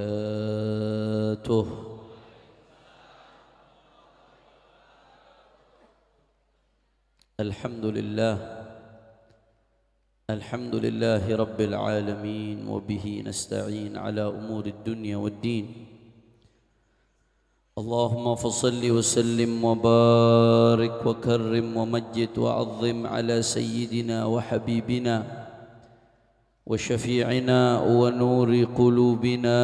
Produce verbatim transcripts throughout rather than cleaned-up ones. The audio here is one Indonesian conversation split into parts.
wabarakatuh. Alhamdulillah, alhamdulillahi rabbil alamin, wa bihi nasta'in ala umuri dunya waddin. Allahumma fasalli wa sallim wa barik wa karrim wa majid wa azim ala sayyidina wa habibina wa syafi'ina wa nuri qulubina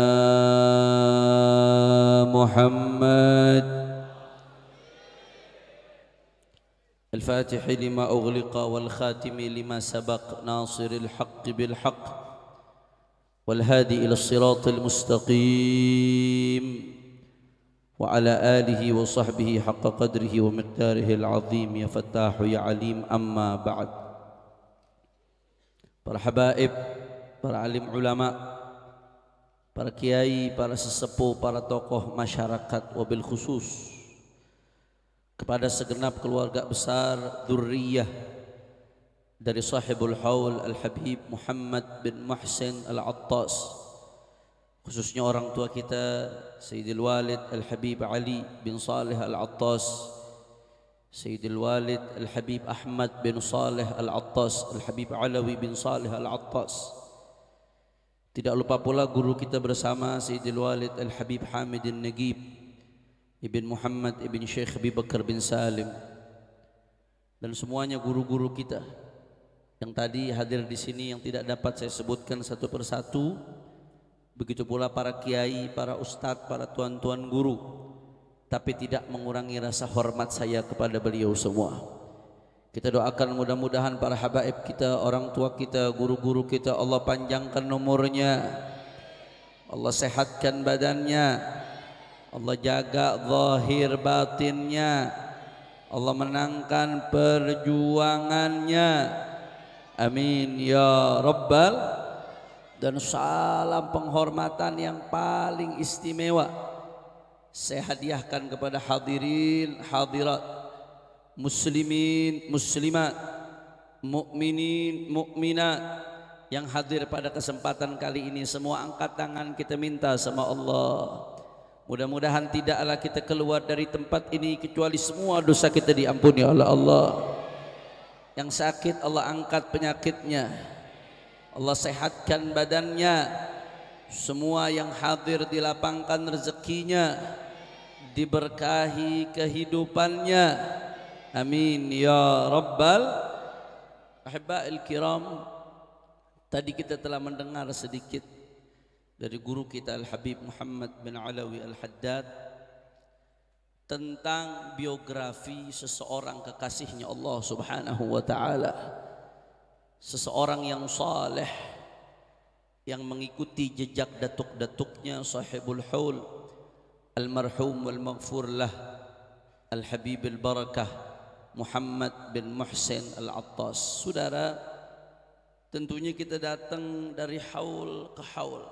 Muhammad الفاتح لما أغلق والخاتم لما سبق ناصر الحق بالحق والهادي إلى الصراط المستقيم وعلى آله وصحبه حق قدره ومقداره العظيم يا فتاح يا عليم أما بعد. Para habaib, para alim ulama, para kiai, para sesepuh, para tokoh masyarakat, wabil khusus kepada segenap keluarga besar dzurriyyah dari sahibul haul Al-Habib Muhammad bin Muhsin Al Attas, khususnya orang tua kita Sayyidil Walid Al-Habib Ali bin Shalih Al Attas, Sayyidil Walid Al-Habib Ahmad bin Shalih Al Attas, Al-Habib Alawi bin Shalih Al Attas. Tidak lupa pula guru kita bersama Sayyidil Walid Al-Habib Hamid Al-Najib Ibn Muhammad Ibn Sheikh Bikar bin Salim, dan semuanya guru-guru kita yang tadi hadir di sini yang tidak dapat saya sebutkan satu persatu, begitu pula para kiai, para ustadz, para tuan-tuan guru, tapi tidak mengurangi rasa hormat saya kepada beliau semua. Kita doakan mudah-mudahan para habaib kita, orang tua kita, guru-guru kita, Allah panjangkan nomornya, Allah sehatkan badannya, Allah jaga zahir batinnya, Allah menangkan perjuangannya, amin ya rabbal. Dan salam penghormatan yang paling istimewa saya hadiahkan kepada hadirin hadirat, muslimin muslimat, mukminin mukminat yang hadir pada kesempatan kali ini. Semua angkat tangan, kita minta sama Allah, mudah-mudahan tidaklah kita keluar dari tempat ini kecuali semua dosa kita diampuni oleh Allah. Yang sakit Allah angkat penyakitnya, Allah sehatkan badannya. Semua yang hadir dilapangkan rezekinya, diberkahi kehidupannya, amin ya rabbal. Ahibba'il kiram, tadi kita telah mendengar sedikit dari guru kita Al-Habib Muhammad bin Alawi Al-Haddad tentang biografi seseorang kekasihnya Allah Subhanahu wa taala, seseorang yang saleh yang mengikuti jejak datuk-datuknya sahibul haul almarhum wal maghfur lah Al-Habib al-Barakah Muhammad bin Muhsin Al-Attas. Saudara, tentunya kita datang dari haul ke haul.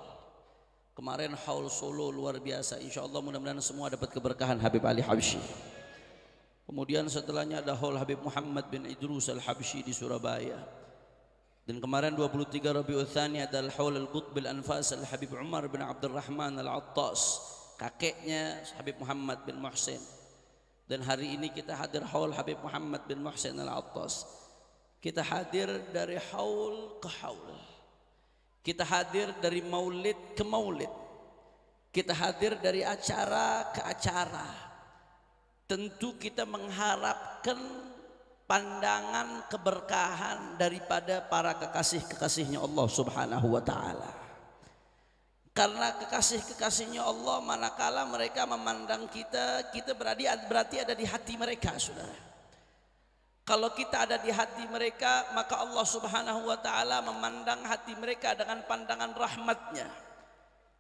Kemarin haul Solo luar biasa, insyaallah mudah-mudahan semua dapat keberkahan Habib Ali Habshi. Kemudian setelahnya ada haul Habib Muhammad bin Idrus al-Habshi di Surabaya. Dan kemarin dua puluh tiga Rabiul Tsani ada haul Al-Qutbil Anfas Al-Habib Umar bin Abdurrahman Al Atas, kakeknya Habib Muhammad bin Muhsin. Dan hari ini kita hadir haul Habib Muhammad bin Muhsin Al Atas. Kita hadir dari haul ke haul. Kita hadir dari maulid ke maulid. Kita hadir dari acara ke acara. Tentu kita mengharapkan pandangan keberkahan daripada para kekasih-kekasihnya Allah Subhanahu wa taala. Karena kekasih-kekasihnya Allah manakala mereka memandang kita, kita berarti berarti ada di hati mereka, Saudara. Kalau kita ada di hati mereka, maka Allah Subhanahu wa taala memandang hati mereka dengan pandangan rahmatnya.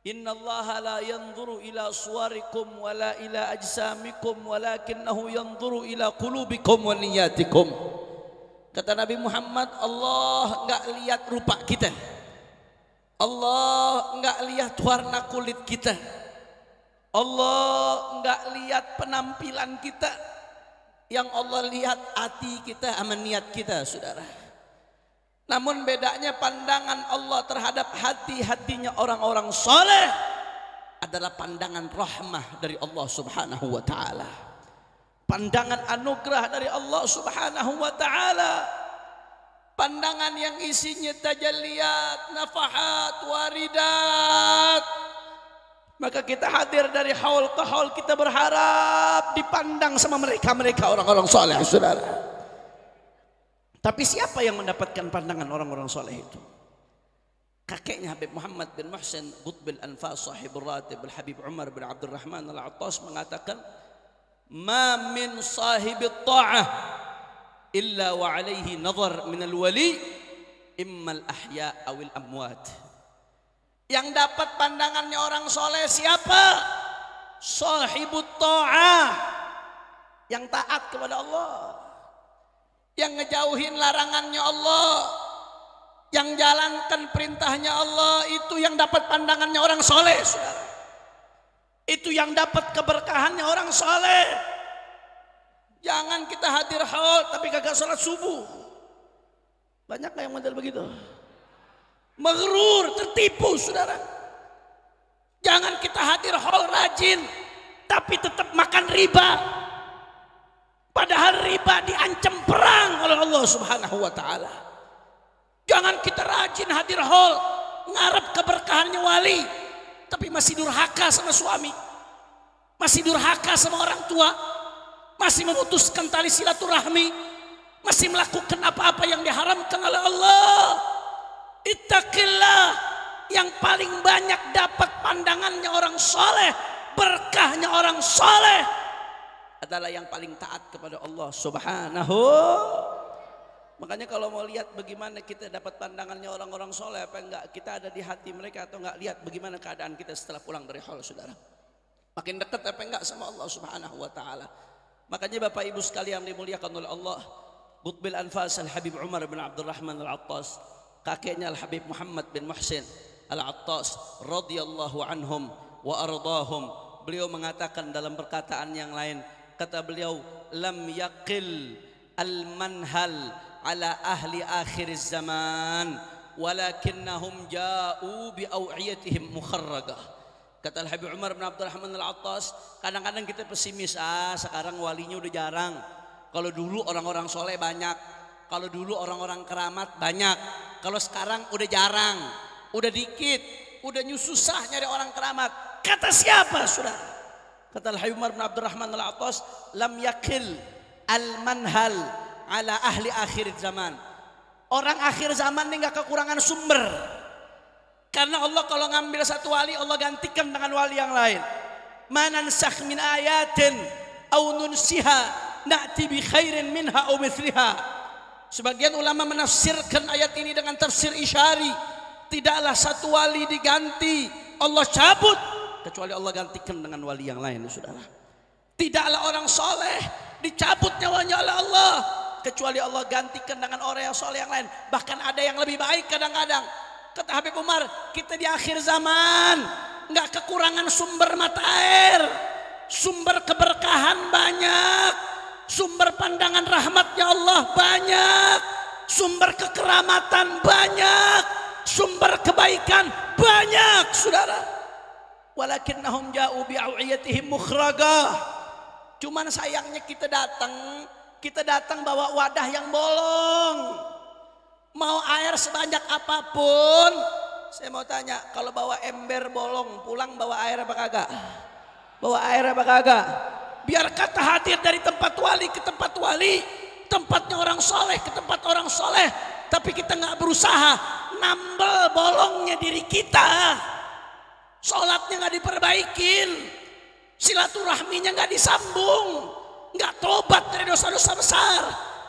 Innallaha la yanzuru ila suwarikum wala ila ajsamikum walakinnahu yanzuru ila qulubikum wa niyatikum. Kata Nabi Muhammad, Allah enggak lihat rupa kita, Allah enggak lihat warna kulit kita, Allah enggak lihat penampilan kita. Yang Allah lihat hati kita, aman niat kita, Saudara. Namun bedanya pandangan Allah terhadap hati-hatinya orang-orang saleh adalah pandangan rahmah dari Allah Subhanahu wa taala. Pandangan anugerah dari Allah Subhanahu wa taala. Pandangan yang isinya tajalliyat, nafahat, waridat. Maka kita hadir dari haul ke haul, kita berharap dipandang sama mereka-mereka orang-orang soleh, saudara. Tapi siapa yang mendapatkan pandangan orang-orang soleh itu? Kakeknya Habib Muhammad bin Muhsin Al-Qutbil Anfas Sahibul Ratib Al-Habib Umar bin Abdurrahman Al Atas mengatakan, "Ma min sahibit ta'ah illa wa alaihi nazar min al-wali immal ahya awil amwat." Yang dapat pandangannya orang soleh siapa? Sahibut ta'ah, yang taat kepada Allah, yang ngejauhin larangannya Allah, yang jalankan perintahnya Allah, itu yang dapat pandangannya orang soleh, saudara. Itu yang dapat keberkahannya orang soleh. Jangan kita hadir haul tapi kagak sholat subuh. Banyak yang model begitu. Maghrur, tertipu, saudara. Jangan kita hadir haul rajin tapi tetap makan riba. Padahal riba diancam perang oleh Allah Subhanahu wa taala. Jangan kita rajin hadir hall, ngarep keberkahannya wali, tapi masih durhaka sama suami, masih durhaka sama orang tua, masih memutuskan tali silaturahmi, masih melakukan apa-apa yang diharamkan oleh Allah. Ittaqillah, yang paling banyak dapat pandangannya orang soleh, berkahnya orang soleh, adalah yang paling taat kepada Allah Subhanahu. Makanya kalau mau lihat bagaimana kita dapat pandangannya orang-orang soleh apa enggak, kita ada di hati mereka atau enggak, lihat bagaimana keadaan kita setelah pulang dari haul, saudara. Makin dekat apa enggak sama Allah Subhanahu wa taala. Makanya Bapak Ibu sekalian dimuliakan oleh Allah, Qutbil Anfas Al-Habib Umar bin Abdurrahman Al Attas, kakeknya Al-Habib Muhammad bin Muhsin Al Attas radhiyallahu anhum wa ardahum, beliau mengatakan dalam perkataan yang lain, kata beliau, lam yaqil al-manhal ala ahli akhir zaman walakinnahum ja'u bi aw'iyatihim mukharraga. Kata Al-Habib Umar bin Abdurrahman Al Attas, kadang-kadang kita pesimis, ah sekarang walinya udah jarang, kalau dulu orang-orang soleh banyak, kalau dulu orang-orang keramat banyak, kalau sekarang udah jarang, udah dikit, udah nyususah nyari orang keramat. Kata siapa, saudara? Kata Al-Habib Umar bin Abdurrahman Al Attas, lam yakil al-manhal ala ahli akhir zaman. Orang akhir zaman ini gak kekurangan sumber, karena Allah kalau ngambil satu wali, Allah gantikan dengan wali yang lain. Manansakh min ayatin au nunsiha na'ti bi khairin minha au mithliha. Sebagian ulama menafsirkan ayat ini dengan tafsir isyari, tidaklah satu wali diganti, Allah cabut, kecuali Allah gantikan dengan wali yang lain, saudara. Tidaklah orang soleh dicabut nyawanya oleh Allah, kecuali Allah gantikan dengan orang yang soleh yang lain. Bahkan ada yang lebih baik kadang-kadang. Kata Habib Umar, kita di akhir zaman nggak kekurangan sumber mata air, sumber keberkahan banyak, sumber pandangan rahmatnya Allah banyak, sumber kekeramatan banyak, sumber kebaikan banyak, saudara. Walakinnahum ja'u bi'awiyatihim mukhragah. Cuman sayangnya kita datang Kita datang bawa wadah yang bolong. Mau air sebanyak apapun, saya mau tanya, kalau bawa ember bolong, pulang bawa air apa kagak? Bawa air apa kagak? Biar kata hadir dari tempat wali ke tempat wali, tempatnya orang soleh ke tempat orang soleh, tapi kita nggak berusaha nambel bolongnya diri kita. Sholatnya nggak diperbaikin, silaturahminya nggak disambung, nggak tobat dari dosa-dosa besar,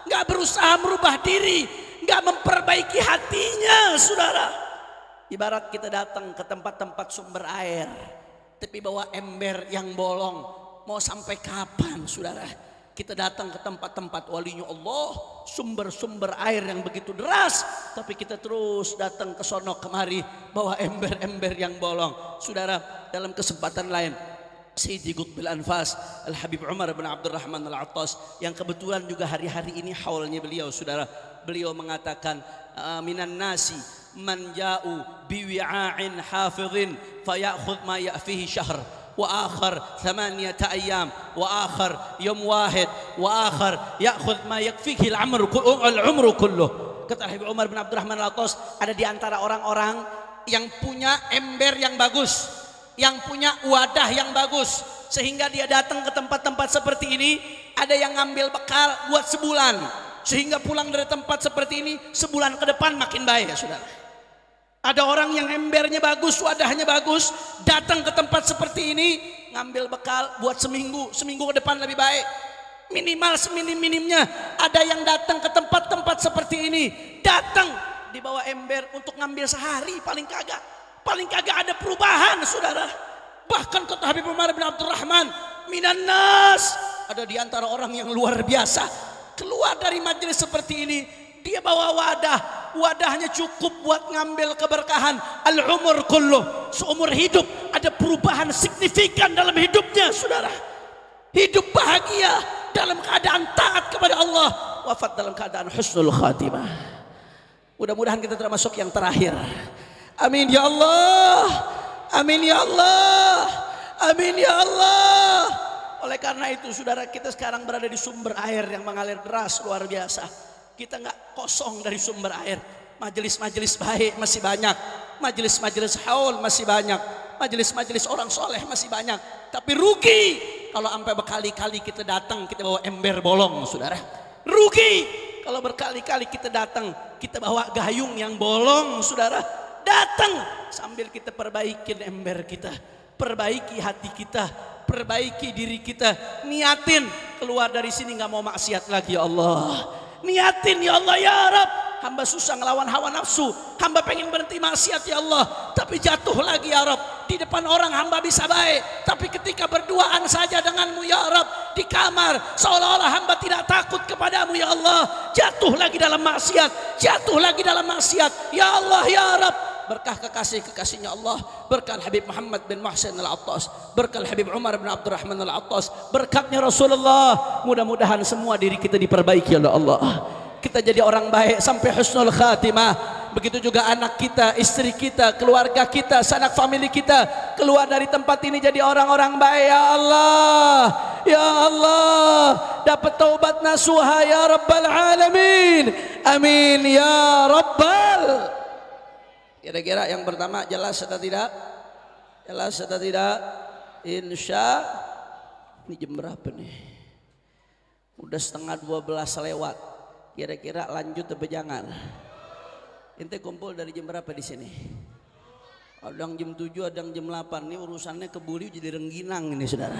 nggak berusaha merubah diri, nggak memperbaiki hatinya, saudara. Ibarat kita datang ke tempat-tempat sumber air, tapi bawa ember yang bolong. Mau sampai kapan, saudara? Kita datang ke tempat-tempat walinya Allah, sumber-sumber air yang begitu deras, tapi kita terus datang ke sono kemari bawa ember-ember yang bolong, saudara. Dalam kesempatan lain, Sayyidi Qutbil Anfas Al-Habib Umar bin Abdurrahman Al-Attas, yang kebetulan juga hari-hari ini haulnya beliau, saudara, beliau mengatakan, minan nasi man ja'u biwi'a'in hafidhin fayakhudh ma ya'fihi syahr وآخر ثمانية أيام وآخر يوم واحد وآخر يأخذ ما يكفيه العمر العمر كله. Kata Al-Habib Umar bin Abdurrahman Al Atas, ada di antara orang-orang yang punya ember yang bagus, yang punya wadah yang bagus, sehingga dia datang ke tempat-tempat seperti ini, ada yang ngambil bekal buat sebulan, sehingga pulang dari tempat seperti ini sebulan ke depan makin baik, ya saudara. Ada orang yang embernya bagus, wadahnya bagus, datang ke tempat seperti ini, ngambil bekal buat seminggu, seminggu ke depan lebih baik. Minimal seminim-minimnya, ada yang datang ke tempat-tempat seperti ini, datang dibawa ember untuk ngambil sehari, paling kagak. Paling kagak ada perubahan, saudara. Bahkan kata Habib Umar bin Abdurrahman, minan nas, ada di antara orang yang luar biasa, keluar dari majelis seperti ini, dia bawa wadah, wadahnya cukup buat ngambil keberkahan al-umur kulluh, seumur hidup ada perubahan signifikan dalam hidupnya, saudara. Hidup bahagia dalam keadaan taat kepada Allah, wafat dalam keadaan husnul khatimah. Mudah-mudahan kita termasuk yang terakhir. Amin ya Allah, amin ya Allah, amin ya Allah. Oleh karena itu, saudara, kita sekarang berada di sumber air yang mengalir deras luar biasa. Kita nggak kosong dari sumber air. Majelis-majelis baik masih banyak, majelis-majelis haul masih banyak, majelis-majelis orang soleh masih banyak. Tapi rugi kalau sampai berkali-kali kita datang kita bawa ember bolong, saudara. Rugi kalau berkali-kali kita datang kita bawa gayung yang bolong, saudara. Datang sambil kita perbaikin ember kita, perbaiki hati kita, perbaiki diri kita. Niatin keluar dari sini nggak mau maksiat lagi, ya Allah. Niatin ya Allah, ya Rabb, hamba susah ngelawan hawa nafsu, hamba pengen berhenti maksiat ya Allah, tapi jatuh lagi ya Rabb. Di depan orang hamba bisa baik, tapi ketika berduaan saja denganmu ya Rabb, di kamar seolah-olah hamba tidak takut kepadamu ya Allah, jatuh lagi dalam maksiat, jatuh lagi dalam maksiat ya Allah, ya Rabb. Berkah kekasih-kekasihnya Allah, berkah Habib Muhammad bin Muhsin Al Attas, berkah Habib Umar bin Abdurrahman Al Attas, berkatnya Rasulullah. Mudah-mudahan semua diri kita diperbaiki oleh Allah. Kita jadi orang baik sampai husnul khatimah. Begitu juga anak kita, istri kita, keluarga kita, sanak famili kita keluar dari tempat ini jadi orang-orang baik ya Allah, ya Allah, dapat taubat nasuha ya Rabbal Alamin, amin ya Rabbal. Kira-kira yang pertama jelas atau tidak? Jelas atau tidak? Insya. Ini jam berapa nih? Udah setengah dua belas lewat. Kira-kira lanjut atau jangan? Ente kumpul dari jam berapa di sini? Ada yang jam tujuh, ada yang jam delapan. Ini urusannya kebuli jadi rengginang ini, saudara.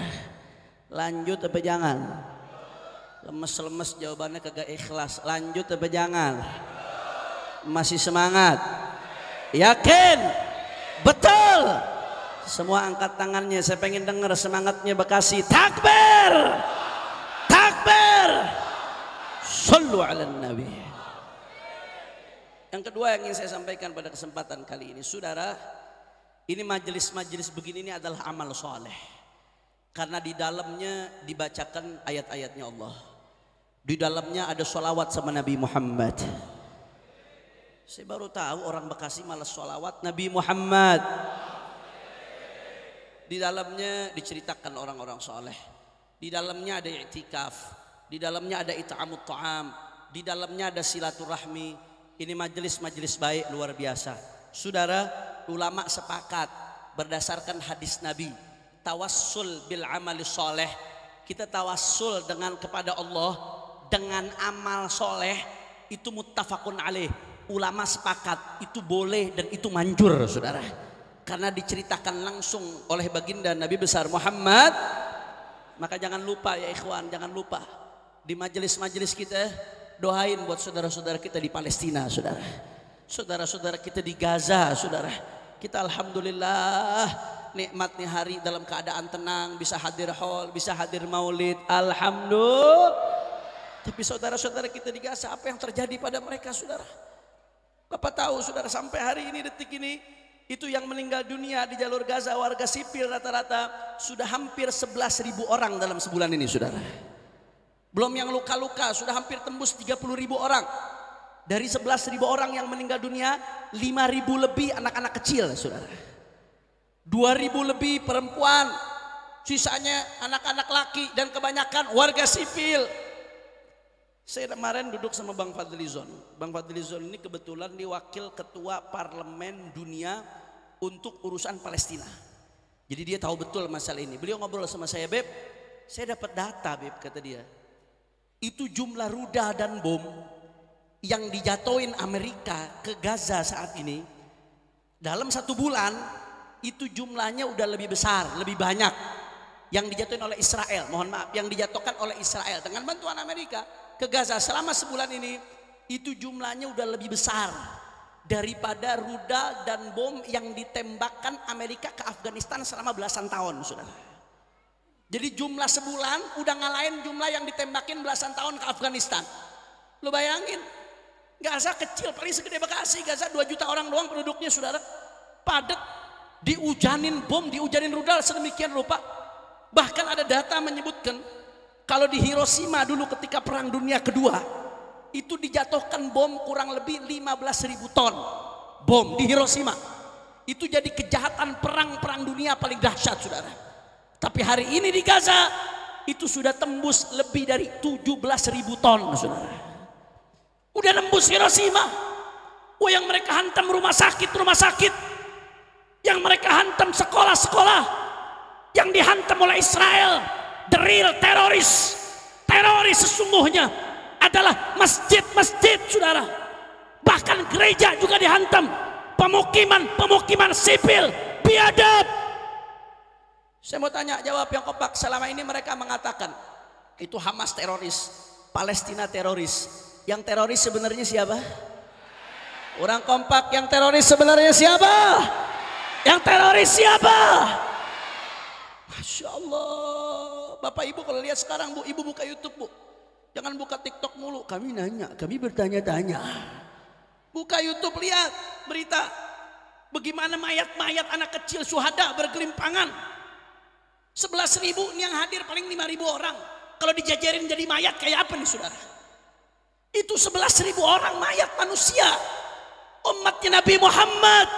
Lanjut atau jangan? Lemes-lemes jawabannya kagak ikhlas. Lanjut atau jangan? Masih semangat? Yakin? Betul? Semua angkat tangannya, saya pengen dengar semangatnya Bekasi. Takbir, takbir, sallu ala nabi. Yang kedua yang ingin saya sampaikan pada kesempatan kali ini, saudara, ini majelis-majelis begini ini adalah amal soleh, karena di dalamnya dibacakan ayat-ayatnya Allah, di dalamnya ada sholawat sama Nabi Muhammad. Saya baru tahu orang Bekasi malas sholawat Nabi Muhammad. Di dalamnya diceritakan orang-orang soleh. Di dalamnya ada i'tikaf. Di dalamnya ada it'amut ta'am. Di dalamnya ada silaturahmi. Ini majelis-majelis baik luar biasa. Saudara, ulama sepakat berdasarkan hadis Nabi. Tawassul bil amali soleh. Kita tawassul dengan kepada Allah dengan amal soleh. Itu muttafaqun alaih. Ulama sepakat itu boleh dan itu manjur, saudara, karena diceritakan langsung oleh baginda Nabi besar Muhammad. Maka jangan lupa ya ikhwan, jangan lupa di majelis-majelis kita doain buat saudara-saudara kita di Palestina, saudara, saudara-saudara kita di Gaza, saudara. Kita alhamdulillah nikmatnya hari dalam keadaan tenang, bisa hadir haul, bisa hadir maulid, alhamdulillah. Tapi saudara-saudara kita di Gaza, apa yang terjadi pada mereka, saudara? Bapak tahu, saudara, sampai hari ini detik ini itu yang meninggal dunia di jalur Gaza warga sipil rata-rata sudah hampir sebelas ribu orang dalam sebulan ini, saudara. Belum yang luka-luka sudah hampir tembus tiga puluh ribu orang. Dari sebelas ribu orang yang meninggal dunia, lima ribu lebih anak-anak kecil, saudara. dua ribu lebih perempuan, sisanya anak-anak laki dan kebanyakan warga sipil. Saya kemarin duduk sama Bang Fadli Zon. Bang Fadli Zon ini kebetulan dia wakil ketua parlemen dunia untuk urusan Palestina. Jadi dia tahu betul masalah ini. Beliau ngobrol sama saya, Beb, saya dapat data, Beb, kata dia. Itu jumlah rudal dan bom yang dijatuhin Amerika ke Gaza saat ini, dalam satu bulan itu jumlahnya udah lebih besar, lebih banyak yang dijatuhin oleh Israel, mohon maaf, yang dijatuhkan oleh Israel dengan bantuan Amerika ke Gaza selama sebulan ini, itu jumlahnya udah lebih besar daripada rudal dan bom yang ditembakkan Amerika ke Afghanistan selama belasan tahun, saudara. Jadi jumlah sebulan udah ngalahin jumlah yang ditembakin belasan tahun ke Afghanistan. Lo bayangin, Gaza kecil, paling segede Bekasi. Gaza dua juta orang doang penduduknya, saudara. Padat, diujanin bom, diujanin rudal sedemikian rupa. Bahkan ada data menyebutkan kalau di Hiroshima dulu ketika perang dunia kedua, itu dijatuhkan bom kurang lebih lima belas ribu ton bom di Hiroshima. Itu jadi kejahatan perang-perang dunia paling dahsyat, saudara. Tapi hari ini di Gaza itu sudah tembus lebih dari tujuh belas ribu ton, saudara. Udah nembus Hiroshima. Oh, yang mereka hantam rumah sakit-rumah sakit. Yang mereka hantam sekolah-sekolah. Yang dihantam oleh Israel. The real teroris. Teroris sesungguhnya adalah masjid-masjid, saudara. Bahkan gereja juga dihantam. Pemukiman-pemukiman sipil. Biadab. Saya mau tanya, jawab yang kompak. Selama ini mereka mengatakan, itu Hamas teroris. Palestina teroris. Yang teroris sebenarnya siapa? Orang kompak, yang teroris sebenarnya siapa? Yang teroris siapa? Masya Allah. Bapak ibu kalau lihat sekarang, bu, ibu buka YouTube, bu. Jangan buka TikTok mulu. Kami nanya, kami bertanya-tanya. Buka YouTube, lihat berita. Bagaimana mayat-mayat anak kecil syuhada bergelimpangan. sebelas ribu yang hadir paling lima ribu orang. Kalau dijajarin jadi mayat kayak apa nih, saudara? Itu sebelas ribu orang mayat manusia. Umatnya Nabi Muhammad.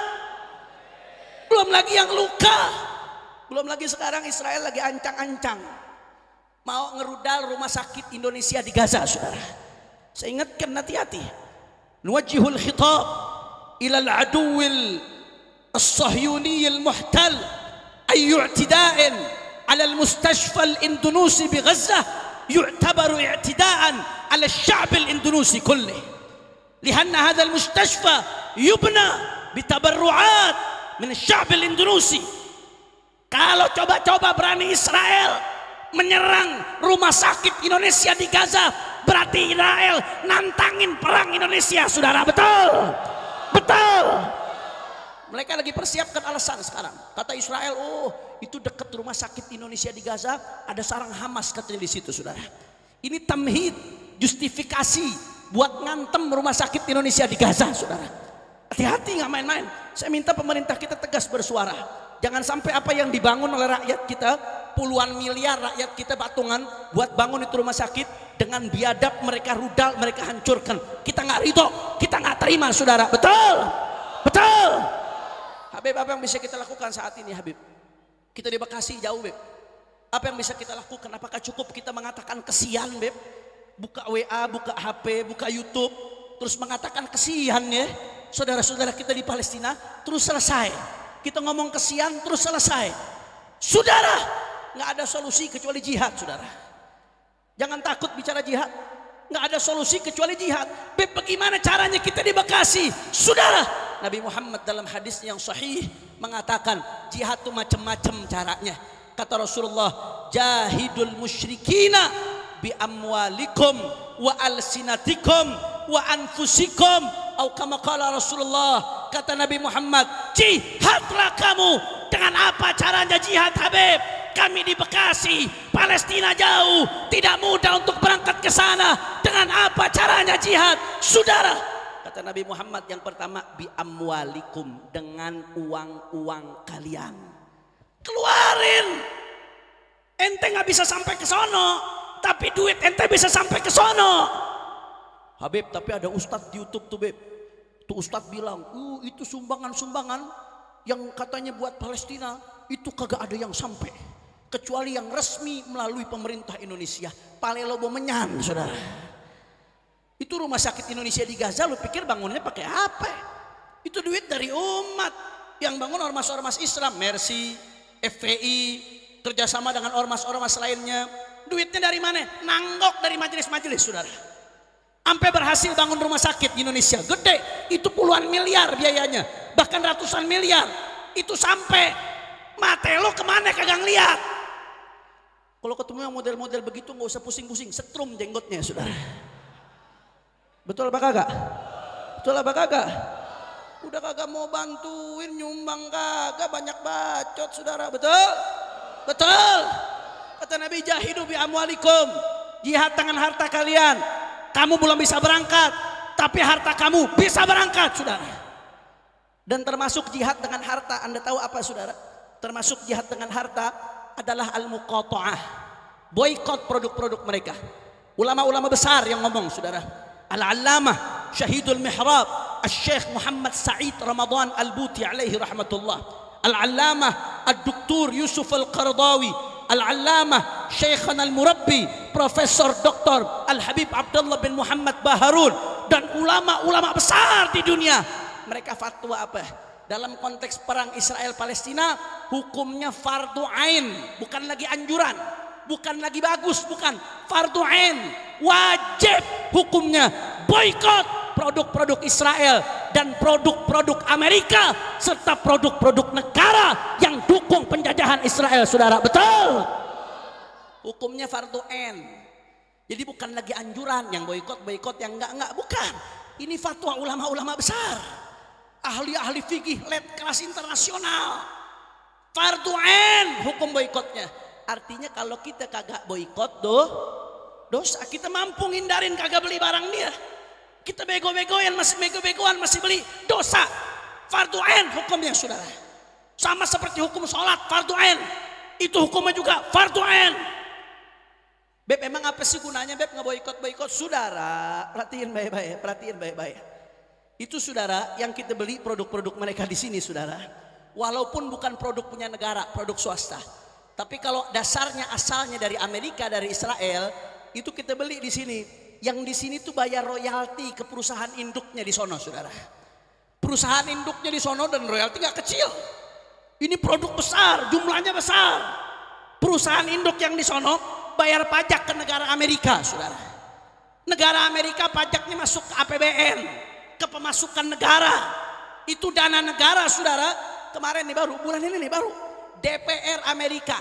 Belum lagi yang luka. Belum lagi sekarang Israel lagi ancang-ancang. Mau ngerudal rumah sakit Indonesia di Gaza, saudara. Saya ingatkan, hati-hati. Nuwajihul khitab ilal aduwil as-sahyuniyil muhtal ayyu'tida'in alal mustashfal indonusi bi Gaza. يعتبر اعتداء على الشعب الاندونيسي كله لأن هذا المستشفى يبنى بتبرعات من الشعب الاندونيسي. Kalau coba-coba berani Israel menyerang rumah sakit Indonesia di Gaza, berarti Israel nantangin perang Indonesia, saudara. Betul, betul. Mereka lagi persiapkan alasan sekarang. Kata Israel, oh itu dekat rumah sakit Indonesia di Gaza, ada sarang Hamas katanya di situ, saudara. Ini tamhid, justifikasi buat ngantem rumah sakit Indonesia di Gaza, saudara. Hati-hati, nggak main-main. Saya minta pemerintah kita tegas bersuara. Jangan sampai apa yang dibangun oleh rakyat kita, puluhan miliar rakyat kita patungan buat bangun itu rumah sakit, dengan biadab mereka rudal, mereka hancurkan. Kita nggak ridho, kita nggak terima, saudara. Betul, betul. Habib, apa yang bisa kita lakukan saat ini, Habib? Kita di Bekasi jauh, Beb. Apa yang bisa kita lakukan? Apakah cukup kita mengatakan kesian, Beb? Buka W A, buka H P, buka YouTube, terus mengatakan kesian ya saudara-saudara kita di Palestina, terus selesai. Kita ngomong kesian, terus selesai. Saudara, nggak ada solusi kecuali jihad, saudara. Jangan takut bicara jihad. Nggak ada solusi kecuali jihad. Beb, bagaimana caranya kita di Bekasi, saudara? Nabi Muhammad dalam hadis yang sahih mengatakan jihad itu macam-macam caranya. Kata Rasulullah, jahidul musyrikina bi amwalikum wa alsinatikum wa anfusikum, atau kama qala Rasulullah. Kata Nabi Muhammad, jihadlah kamu. Dengan apa caranya jihad, Habib? Kami di Bekasi, Palestina jauh, tidak mudah untuk berangkat ke sana. Dengan apa caranya jihad, saudara? Kata Nabi Muhammad yang pertama, bi amwalikum, dengan uang-uang kalian. Keluarin. Ente nggak bisa sampai ke sono, tapi duit ente bisa sampai ke sono. Habib, tapi ada ustadz di YouTube tuh, Beb. Tuh ustadz bilang, uh, itu sumbangan-sumbangan yang katanya buat Palestina, itu kagak ada yang sampai. Kecuali yang resmi melalui pemerintah Indonesia. Palelobo menyan, saudara. Itu rumah sakit Indonesia di Gaza, lu pikir bangunnya pakai apa? Itu duit dari umat. Yang bangun ormas-ormas Islam, Mercy, F P I, kerjasama dengan ormas-ormas lainnya. Duitnya dari mana? Nanggok dari majelis-majelis, saudara. Sampai berhasil bangun rumah sakit di Indonesia, gede, itu puluhan miliar biayanya, bahkan ratusan miliar. Itu sampai mate lo kemana kagak lihat. Kalau ketemu yang model-model begitu nggak usah pusing-pusing, setrum jenggotnya, saudara. Betul apa kagak? Betul apa kagak? Udah kagak mau bantuin, nyumbang kagak, banyak bacot, saudara. Betul? Betul. Kata Nabi, jahidu bi amwalikum, jihad dengan harta kalian. Kamu belum bisa berangkat, tapi harta kamu bisa berangkat, saudara. Dan termasuk jihad dengan harta, Anda tahu apa, saudara? Termasuk jihad dengan harta adalah al-muqata'ah, boykot produk-produk mereka. Ulama-ulama besar yang ngomong, saudara. Al-Allamah Syahidul Mihrab Al-Sheikh Muhammad Said Ramadan al-Buti alaihi rahmatullah, Al-Allamah Al-Doktor Yusuf al-Qardawi, Al-Allamah Syekhana al-Murabbi Profesor Doktor Al-Habib Abdullah bin Muhammad Baharul, dan ulama-ulama besar di dunia. Mereka fatwa apa? Dalam konteks perang Israel Palestina, hukumnya fardu ain, bukan lagi anjuran, bukan lagi bagus, bukan, fardu ain, wajib hukumnya boykot produk-produk Israel dan produk-produk Amerika serta produk-produk negara yang dukung penjajahan Israel, saudara. Betul, hukumnya fardu ain. Jadi bukan lagi anjuran yang boikot, boikot yang enggak-enggak, bukan. Ini fatwa ulama-ulama besar, ahli-ahli fikih led kelas internasional. Fardu ain hukum boikotnya. Artinya kalau kita kagak boikot tuh dosa, kita mampu hindarin kagak beli barang dia. Kita bego-begoan, masih bego-begoan, masih beli, dosa. Fardu ain hukumnya, saudara. Sama seperti hukum sholat, fardu ain. Itu hukumnya juga fardu ain. Beb, emang apa sih gunanya, Beb, ngeboikot-boikot? Saudara, perhatiin baik-baik, perhatiin baik-baik. Itu, saudara, yang kita beli produk-produk mereka di sini, saudara. Walaupun bukan produk punya negara, produk swasta. Tapi kalau dasarnya asalnya dari Amerika, dari Israel, itu kita beli di sini. Yang di sini tuh bayar royalti ke perusahaan induknya di sono, saudara. Perusahaan induknya di sono, dan royalti nggak kecil. Ini produk besar, jumlahnya besar. Perusahaan induk yang di sono bayar pajak ke negara Amerika, saudara. Negara Amerika pajaknya masuk ke A P B N, ke pemasukan negara. Itu dana negara, saudara. Kemarin nih baru, bulan ini nih baru, D P R Amerika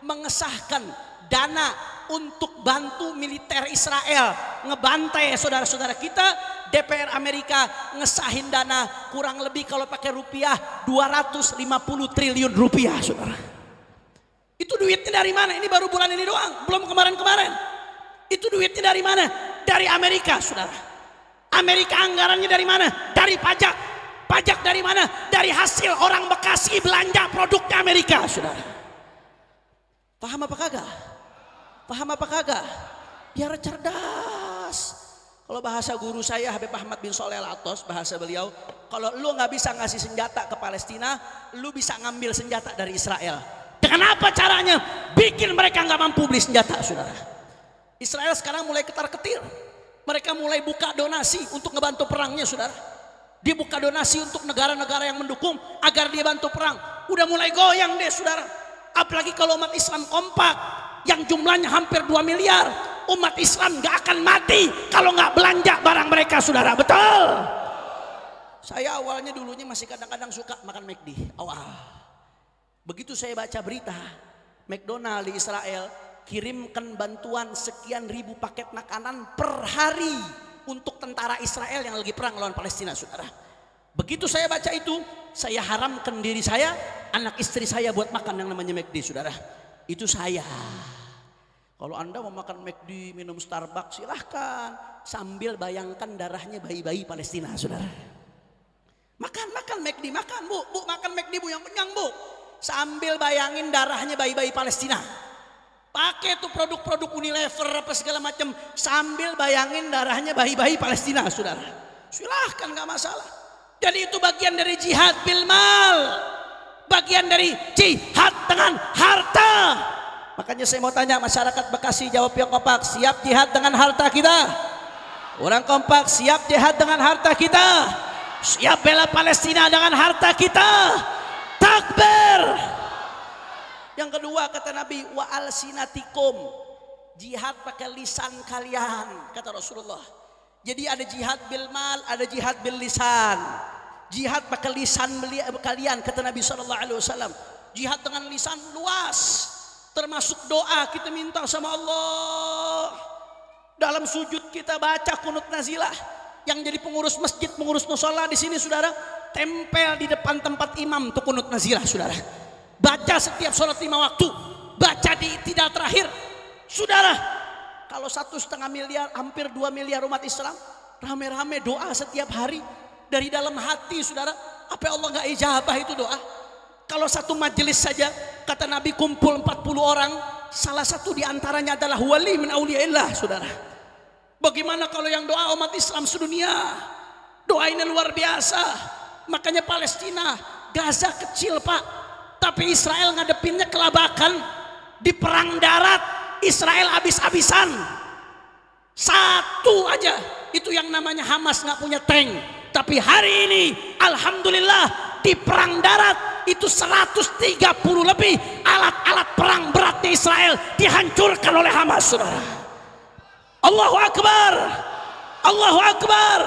mengesahkan dana untuk bantu militer Israel ngebantai saudara-saudara kita. D P R Amerika ngesahin dana kurang lebih kalau pakai rupiah dua ratus lima puluh triliun rupiah, saudara. Itu duitnya dari mana? Ini baru bulan ini doang, belum kemarin-kemarin. Itu duitnya dari mana? Dari Amerika, saudara. Amerika anggarannya dari mana? Dari pajak. Pajak dari mana? Dari hasil orang Bekasi belanja produknya Amerika, saudara. Paham apa kagak? Paham apa kagak? Biar cerdas. Kalau bahasa guru saya Habib Ahmad bin Shalih Al-Attas, bahasa beliau, kalau lu nggak bisa ngasih senjata ke Palestina, lu bisa ngambil senjata dari Israel. Dengan apa caranya? Bikin mereka nggak mampu beli senjata, saudara. Israel sekarang mulai ketar-ketir. Mereka mulai buka donasi untuk ngebantu perangnya, saudara. Dia buka donasi untuk negara-negara yang mendukung agar dia bantu perang. Udah mulai goyang deh, saudara. Apalagi kalau umat Islam kompak, yang jumlahnya hampir dua miliar, umat Islam gak akan mati kalau gak belanja barang mereka, saudara. Betul. Saya awalnya dulunya masih kadang-kadang suka makan McD awal. Begitu saya baca berita McDonald di Israel kirimkan bantuan sekian ribu paket makanan per hari untuk tentara Israel yang lagi perang lawan Palestina, saudara. Begitu saya baca itu, saya haramkan diri saya, anak istri saya buat makan yang namanya McD, saudara. Itu saya. Kalau Anda mau makan McD, minum Starbucks, silahkan, sambil bayangkan darahnya bayi-bayi Palestina, saudara. Makan, makan McD, makan bu, bu makan McD bu yang kenyang bu, sambil bayangin darahnya bayi-bayi Palestina. Pakai tuh produk-produk Unilever apa segala macam, sambil bayangin darahnya bayi-bayi Palestina, saudara. Silahkan, nggak masalah. Dan itu bagian dari jihad bil mal, bagian dari jihad dengan harta. Makanya saya mau tanya masyarakat Bekasi, jawab yang kompak, siap jihad dengan harta kita? Orang kompak, siap jihad dengan harta kita? Siap bela Palestina dengan harta kita? Takbir. Yang kedua kata Nabi, wa alsinatikum, jihad pakai lisan kalian, kata Rasulullah. Jadi ada jihad bil mal, ada jihad bil lisan. Jihad pakai lisan kalian, kata Nabi Shallallahu Alaihi Wasallam. Jihad dengan lisan luas, termasuk doa kita minta sama Allah. Dalam sujud kita baca kunut nazilah. Yang jadi pengurus masjid, pengurus musala di sini, saudara, tempel di depan tempat imam tuh kunut nazilah, saudara. Baca setiap sholat lima waktu, baca di tidak terakhir, saudara. Kalau satu setengah miliar, hampir dua miliar umat Islam rame-rame doa setiap hari dari dalam hati, saudara, apa Allah nggak ijabah itu doa? Kalau satu majelis saja, kata Nabi, kumpul empat puluh orang, salah satu diantaranya adalah wali min auliyaillah, saudara. Bagaimana kalau yang doa umat Islam sedunia? Doainnya luar biasa. Makanya Palestina, Gaza kecil pak, tapi Israel ngadepinnya kelabakan. Di perang darat Israel habis-habisan. Satu aja, itu yang namanya Hamas nggak punya tank. Tapi hari ini alhamdulillah di perang darat itu seratus tiga puluh lebih alat-alat perang beratnya Israel dihancurkan oleh Hamas, saudara. Allahu Akbar, Allahu Akbar.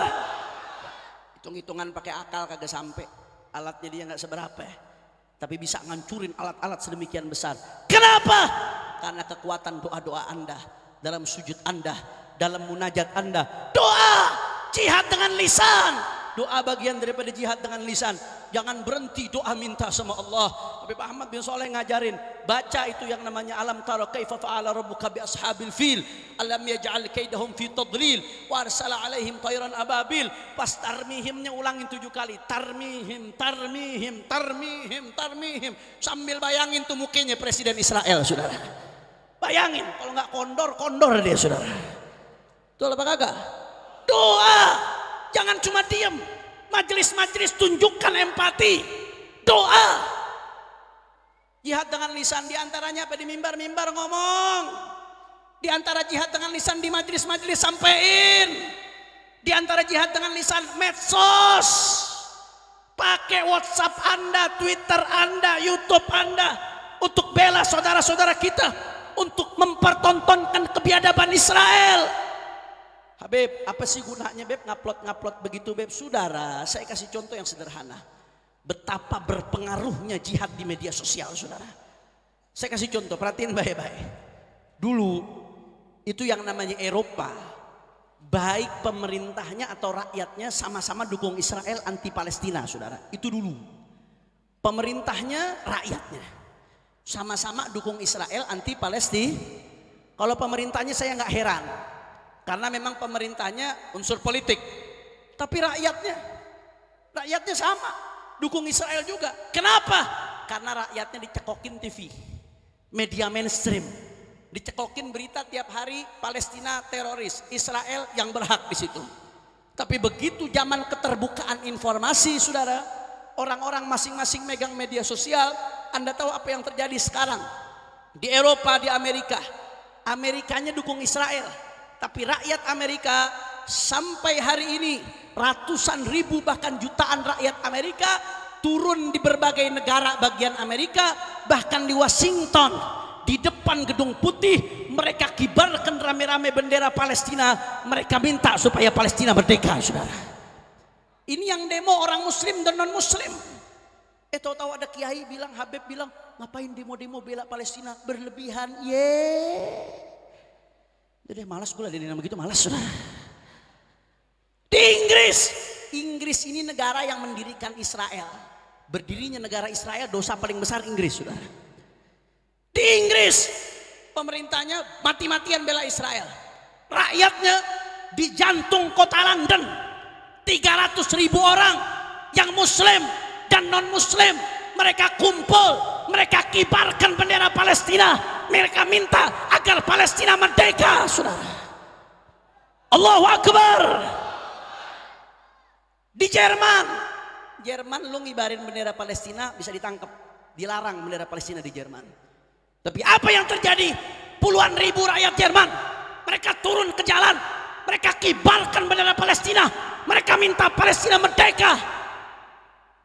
Hitung-hitungan pakai akal kagak sampai. Alatnya dia nggak seberapa ya, tapi bisa ngancurin alat-alat sedemikian besar. Kenapa? Karena kekuatan doa-doa Anda, dalam sujud Anda, dalam munajat Anda. Doa jihad dengan lisan, doa bagian daripada jihad dengan lisan. Jangan berhenti doa minta sama Allah. Habib Ahmad bin Shalih ngajarin, baca itu yang namanya alam tara kaifa fa'ala rabbuka bi ashabil fil, alam yaj'al kaidahum fi tadlil, wa arsala 'alaihim tayran ababil. Pas tarmihimnya ulangin tujuh kali, tarmihim tarmihim tarmihim tarmihim, sambil bayangin tuh mukanya presiden Israel, saudara. Bayangin kalau nggak kondor-kondor dia, saudara. Betul apa kagak? Doa. Jangan cuma diam. Majelis-majelis tunjukkan empati, doa. Jihad dengan lisan diantaranya apa? Di mimbar-mimbar ngomong. Di antara jihad dengan lisan di majelis-majelis sampein. Di antara jihad dengan lisan medsos. Pakai WhatsApp Anda, Twitter Anda, YouTube Anda untuk bela saudara-saudara kita, untuk mempertontonkan kebiadaban Israel. Habib, apa sih gunanya Beb ngaplot-ngaplot begitu Beb? Saudara, saya kasih contoh yang sederhana. Betapa berpengaruhnya jihad di media sosial, saudara. Saya kasih contoh, perhatiin baik-baik. Dulu, itu yang namanya Eropa, baik pemerintahnya atau rakyatnya sama-sama dukung Israel anti Palestina, saudara. Itu dulu. Pemerintahnya, rakyatnya sama-sama dukung Israel anti Palestina. Kalau pemerintahnya saya nggak heran, karena memang pemerintahnya unsur politik. Tapi rakyatnya, rakyatnya sama, dukung Israel juga. Kenapa? Karena rakyatnya dicekokin T V, media mainstream, dicekokin berita tiap hari Palestina teroris, Israel yang berhak di situ. Tapi begitu zaman keterbukaan informasi, saudara, orang-orang masing-masing megang media sosial. Anda tahu apa yang terjadi sekarang? Di Eropa, di Amerika, Amerikanya dukung Israel. Tapi rakyat Amerika sampai hari ini ratusan ribu bahkan jutaan rakyat Amerika turun di berbagai negara bagian Amerika, bahkan di Washington, di depan Gedung Putih mereka kibarkan rame-rame bendera Palestina, mereka minta supaya Palestina merdeka, saudara. Ini yang demo orang muslim dan non muslim. Eh tahu-tahu ada kiai bilang, Habib bilang, ngapain demo-demo bela Palestina berlebihan, ye. Yeah. Jadi malas gue lah dari nama gitu, malas saudara. Di Inggris, Inggris ini negara yang mendirikan Israel. Berdirinya negara Israel dosa paling besar Inggris, saudara. Di Inggris, pemerintahnya mati-matian bela Israel. Rakyatnya di jantung kota London, tiga ratus ribu orang yang muslim dan non muslim mereka kumpul mereka kibarkan bendera Palestina, mereka minta agar Palestina merdeka, saudara. Allahu Akbar. Di Jerman, Jerman lu ngibarin bendera Palestina bisa ditangkap, dilarang bendera Palestina di Jerman. Tapi apa yang terjadi? Puluhan ribu rakyat Jerman, mereka turun ke jalan, mereka kibarkan bendera Palestina, mereka minta Palestina merdeka.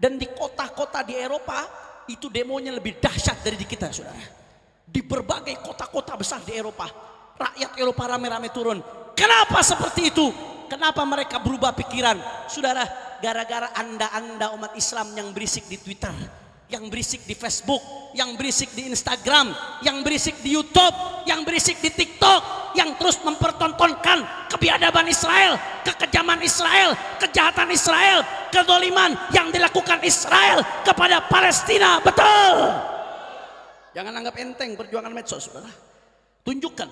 Dan di kota-kota di Eropa itu demonya lebih dahsyat dari di kita, saudara. Di berbagai kota-kota besar di Eropa, rakyat Eropa rame-rame turun. Kenapa seperti itu? Kenapa mereka berubah pikiran? Saudara, gara-gara anda-anda umat Islam yang berisik di Twitter, yang berisik di Facebook, yang berisik di Instagram, yang berisik di YouTube, yang berisik di TikTok, yang terus mempertontonkan kebiadaban Israel, kekejaman Israel, kejahatan Israel, kedoliman yang dilakukan Israel kepada Palestina. Betul. Jangan anggap enteng perjuangan medsos, saudara. Tunjukkan.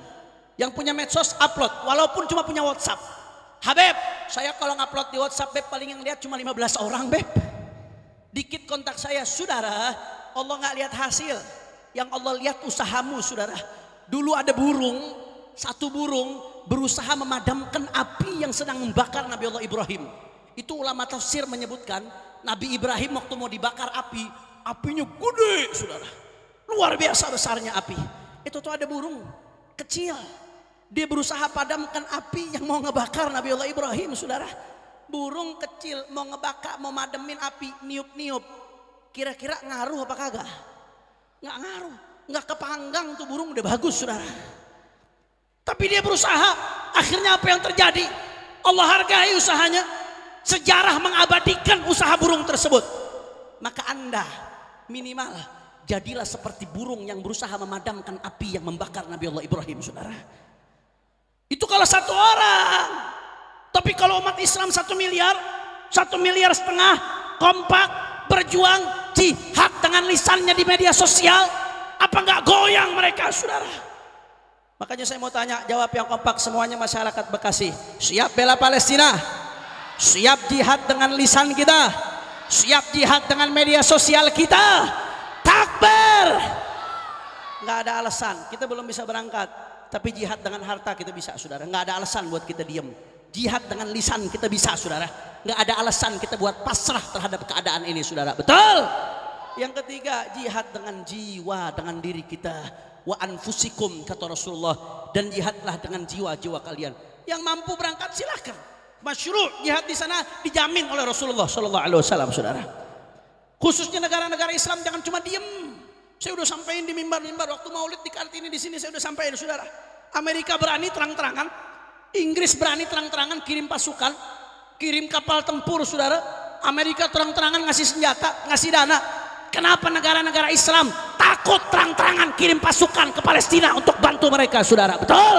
Yang punya medsos upload, walaupun cuma punya WhatsApp. Habib, saya kalau ngupload di WhatsApp, Beb, paling yang lihat cuma lima belas orang, Beb. Dikit kontak saya, saudara. Allah nggak lihat hasil, yang Allah lihat usahamu, saudara. Dulu ada burung, satu burung berusaha memadamkan api yang sedang membakar Nabi Allah Ibrahim. Itu ulama tafsir menyebutkan Nabi Ibrahim waktu mau dibakar api, apinya gede, saudara. Luar biasa besarnya api. Itu tuh ada burung kecil, dia berusaha padamkan api yang mau ngebakar Nabi Allah Ibrahim, saudara. Burung kecil mau ngebakar, mau mademin api, niup-niup. Kira-kira ngaruh apa kagak? Nggak ngaruh, nggak kepanggang tuh burung udah bagus, saudara. Tapi dia berusaha. Akhirnya apa yang terjadi? Allah hargai usahanya. Sejarah mengabadikan usaha burung tersebut. Maka anda minimal jadilah seperti burung yang berusaha memadamkan api yang membakar Nabi Allah Ibrahim, saudara. Itu kalau satu orang. Tapi kalau umat Islam satu miliar, satu miliar setengah, kompak, berjuang, jihad dengan lisannya di media sosial, apa nggak goyang mereka, saudara? Makanya saya mau tanya, jawab yang kompak semuanya masyarakat Bekasi. Siap bela Palestina? Siap jihad dengan lisan kita? Siap jihad dengan media sosial kita? Takbir. Nggak ada alasan kita belum bisa berangkat, tapi jihad dengan harta kita bisa, saudara. Nggak ada alasan buat kita diem. Jihad dengan lisan kita bisa, saudara. Nggak ada alasan kita buat pasrah terhadap keadaan ini, saudara. Betul. Yang ketiga, jihad dengan jiwa, dengan diri kita. Wa anfusikum, kata Rasulullah, dan jihadlah dengan jiwa-jiwa kalian. Yang mampu berangkat silahkan, masyru' jihad di sana dijamin oleh Rasulullah Shallallahu Alaihi Wasallam, saudara. Khususnya negara-negara Islam jangan cuma diem. Saya udah sampaikan di mimbar-mimbar waktu Maulid di Kartini di sini, saya udah sampaikan, saudara. Amerika berani terang-terangan, Inggris berani terang-terangan kirim pasukan, kirim kapal tempur, saudara. Amerika terang-terangan ngasih senjata, ngasih dana. Kenapa negara-negara Islam takut terang-terangan kirim pasukan ke Palestina untuk bantu mereka, saudara? Betul,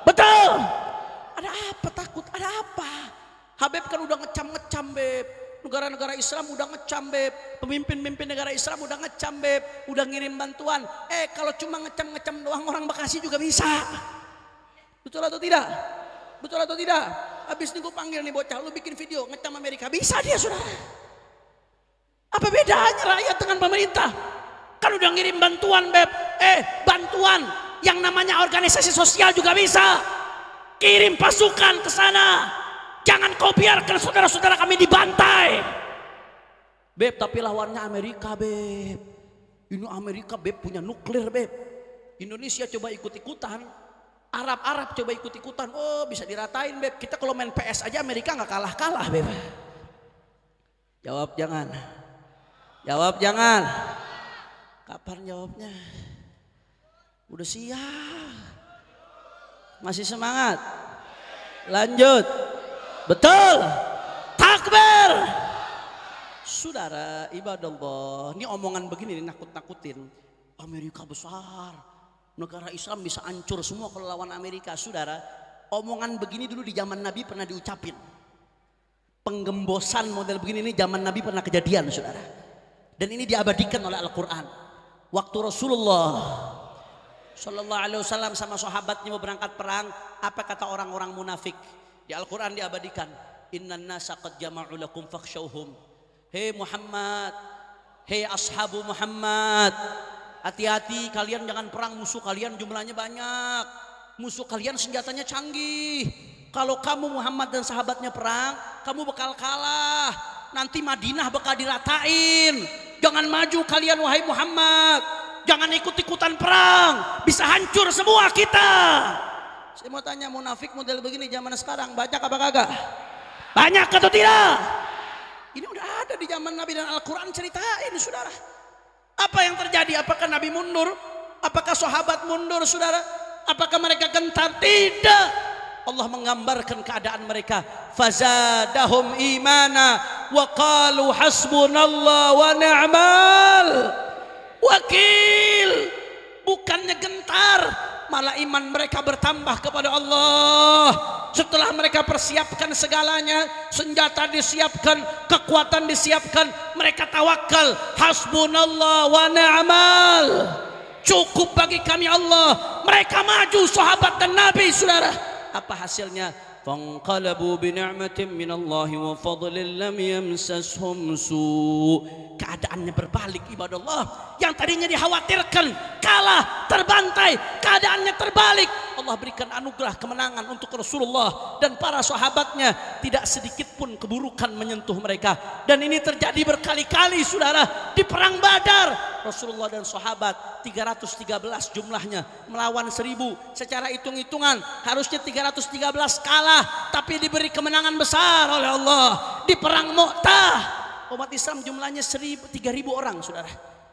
betul. Ada apa takut? Ada apa? Habib kan udah ngecam-ngecam, Beb. Negara-negara Islam udah ngecam, Beb. Pemimpin-pemimpin negara Islam udah ngecam, Beb. Udah ngirim bantuan. Eh, kalau cuma ngecam-ngecam doang, orang Bekasi juga bisa. Betul atau tidak? Betul atau tidak? Habis ini gue panggil nih bocah, lu bikin video ngecam Amerika. Bisa dia, saudara. Apa bedanya rakyat dengan pemerintah? Kan udah ngirim bantuan, Beb. Eh, bantuan yang namanya organisasi sosial juga bisa. Kirim pasukan ke sana. Jangan kau biarkan saudara-saudara kami dibantai. Beb, tapi lawannya Amerika, Beb. Ini Amerika, Beb, punya nuklir, Beb. Indonesia coba ikut-ikutan. Arab-Arab coba ikut-ikutan. Oh, bisa diratain, Beb. Kita kalau main P S aja Amerika nggak kalah-kalah, Beb. Jawab jangan. Jawab jangan. Kapan jawabnya? Udah siap. Masih semangat? Lanjut. Betul. Takbir. Saudara, ibadallah. Ini omongan begini nakut-nakutin. Amerika besar, negara Islam bisa hancur semua kalau lawan Amerika, saudara. Omongan begini dulu di zaman Nabi pernah diucapin. Penggembosan model begini ini zaman Nabi pernah kejadian, saudara. Dan ini diabadikan oleh Al-Qur'an. Waktu Rasulullah Shallallahu Alaihi Wasallam sama sahabatnya mau berangkat perang, apa kata orang-orang munafik? Di Al-Quran diabadikan, innan nasa qad jama'u lakum fakhshawhum. Hei Muhammad, Hei ashabu Muhammad, hati-hati kalian jangan perang musuh kalian jumlahnya banyak. Musuh kalian senjatanya canggih. Kalau kamu Muhammad dan sahabatnya perang, kamu bakal kalah. Nanti Madinah bakal diratain. Jangan maju kalian wahai Muhammad. Jangan ikut-ikutan perang. Bisa hancur semua kita. Saya mau tanya, munafik model begini zaman sekarang banyak apa kagak? Banyak atau tidak? Ini udah ada di zaman Nabi dan Al-Quran ceritain saudara. Apa yang terjadi? Apakah Nabi mundur? Apakah sahabat mundur saudara? Apakah mereka gentar? Tidak. Allah menggambarkan keadaan mereka. Fazadahum imana wa qalu hasbunallah wa ni'mal wakil. Bukannya gentar, malah iman mereka bertambah kepada Allah. Setelah mereka persiapkan segalanya, senjata disiapkan, kekuatan disiapkan, mereka tawakal. Hasbunallah wa ni'mal, cukup bagi kami Allah. Mereka maju sahabat dan Nabi saudara. Apa hasilnya? Fanqalabu bi ni'matin minallahi wa fadlin lam yamsashum su. Keadaannya berbalik ibadah Allah. Yang tadinya dikhawatirkan kalah, terbantai, keadaannya terbalik. Allah berikan anugerah kemenangan untuk Rasulullah dan para sahabatnya. Tidak sedikit pun keburukan menyentuh mereka. Dan ini terjadi berkali-kali saudara. Di perang Badar Rasulullah dan sahabat tiga ratus tiga belas jumlahnya melawan seribu. Secara hitung-hitungan harusnya tiga ratus tiga belas kalah, tapi diberi kemenangan besar oleh Allah. Di perang Mu'tah umat Islam jumlahnya seribu, tiga ribu orang saudara.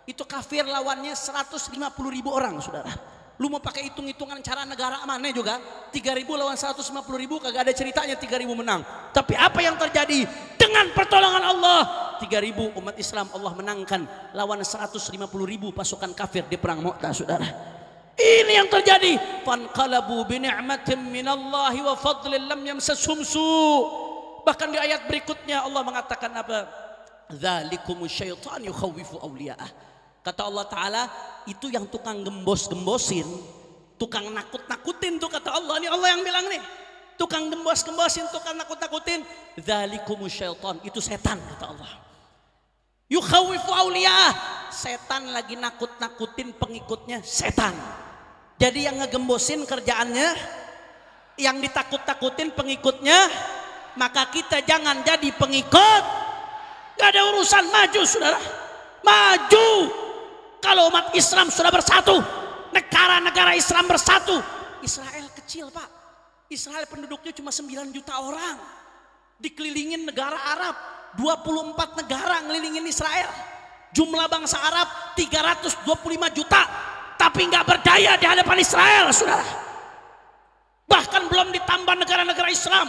Itu kafir lawannya seratus lima puluh ribu orang saudara. Lu mau pakai hitung-hitungan cara negara mana juga, tiga ribu lawan seratus lima puluh ribu kagak ada ceritanya tiga ribu menang. Tapi apa yang terjadi? Dengan pertolongan Allah tiga ribu umat Islam Allah menangkan lawan seratus lima puluh ribu pasukan kafir di perang Mu'tah saudara. Ini yang terjadi. Fanqalabu bi ni'matin minallahi wa fadlin lam yamsashum su. Bahkan di ayat berikutnya Allah mengatakan apa? Dzalikumus syaitanu yukhawwifu awliyaah. Kata Allah Ta'ala, itu yang tukang gembos-gembosin, tukang nakut-nakutin tuh kata Allah. Ini Allah yang bilang nih, tukang gembos-gembosin, tukang nakut-nakutin. Dzalikumus syaitan, itu setan kata Allah. Yukhawwifu awliyaah. Setan lagi nakut-nakutin pengikutnya setan. Jadi yang ngegembosin kerjaannya, yang ditakut-takutin pengikutnya. Maka kita jangan jadi pengikut. Gak ada urusan, maju saudara. Maju. Kalau umat Islam sudah bersatu, negara-negara Islam bersatu. Israel kecil pak. Israel penduduknya cuma sembilan juta orang. Dikelilingin negara Arab. dua puluh empat negara ngelilingin Israel. Jumlah bangsa Arab tiga ratus dua puluh lima juta. Tapi nggak berdaya di hadapan Israel saudara. Bahkan belum ditambah negara-negara Islam,